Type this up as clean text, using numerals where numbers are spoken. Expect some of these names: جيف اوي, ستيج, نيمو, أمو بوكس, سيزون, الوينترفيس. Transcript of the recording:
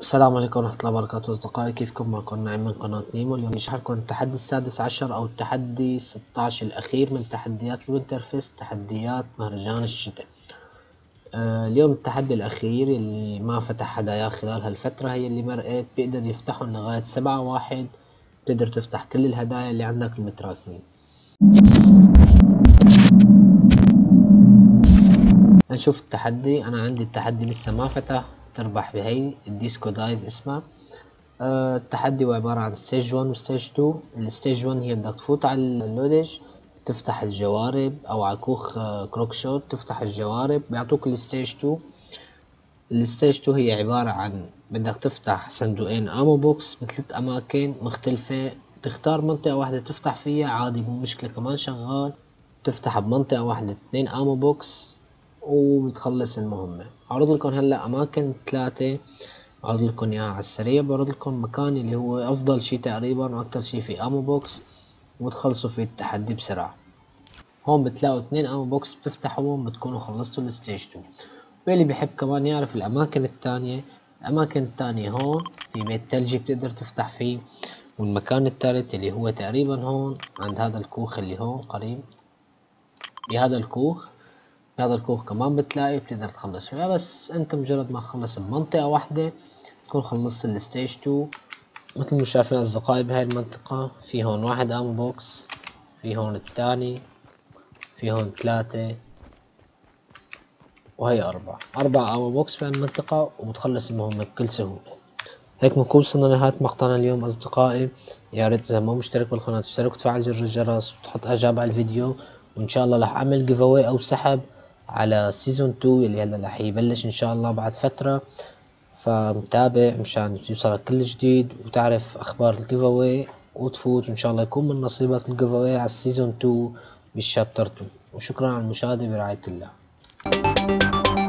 السلام عليكم ورحمة الله وبركاته أصدقائي، كيفكم؟ معكم نعيم من قناة نيمو. اليوم نشرح لكم التحدي السادس عشر أو التحدي 16 الأخير من تحديات الوينترفيس، تحديات مهرجان الشتاء. اليوم التحدي الأخير اللي ما فتح هدايا خلال هالفترة هي اللي مرقت، بيقدر يفتحهم لغاية 7/1، بتقدر تفتح كل الهدايا اللي عندك المتراكمين. نشوف التحدي. أنا عندي التحدي لسه ما فتح، تربح بهي الديسكو دايف اسمها. التحدي هو عبارة عن ستيج 1 وستيج 2. الستيج 1 هي بدك تفوت على اللودج تفتح الجوارب او على كوخ كروك شوت تفتح الجوارب، بيعطوك الستيج 2. الستيج 2 هي عبارة عن بدك تفتح صندوقين امو بوكس بثلاث اماكن مختلفة، تختار منطقة واحدة تفتح فيها عادي مو مشكلة، كمان شغال تفتح بمنطقة واحدة 2 امو بوكس وبتخلص المهمة. عرض لكم هلا اماكن 3، عرض لكم اياها على السريع. بعرض لكم مكان اللي هو افضل شي تقريبا واكتر شي في امو بوكس وتخلصوا في التحدي بسرعة. هون بتلاقوا 2 امو بوكس بتفتحوهم بتكونوا خلصتوا الستيج 2. واللي بيحب كمان يعرف الاماكن الثانية، الاماكن الثانية هون في بيت ثلجي بتقدر تفتح فيه، والمكان الثالث اللي هو تقريبا هون عند هذا الكوخ اللي هون قريب بهذا الكوخ. هذا الكوخ كمان بتلاقي بتقدر تخلص فيها، بس انت مجرد ما تخلص بمنطقة واحدة تكون خلصت الستيج 2. مثل ما شايفين اصدقائي بهاي المنطقة في هون 1 امو بوكس، في هون الثاني، في هون 3، وهي 4 امو بوكس في المنطقة، وبتخلص المهمة بكل سهولة. هيك بنكون وصلنا لنهاية مقطعنا اليوم اصدقائي. يا ريت اذا ما مشترك بالقناة تشترك وتفعل زر الجرس وتحط اعجاب على الفيديو، وان شاء الله رح اعمل جيف اوي او سحب على سيزون 2 اللي هلا رح يبلش ان شاء الله بعد فترة، فمتابع مشان يوصلك كل جديد وتعرف اخبار الجيف اوي وتفوت، وان شاء الله يكون من نصيبك الجيف اوي على السيزون 2 بالشابتر 2. وشكرا على المشاهدة، برعاية الله.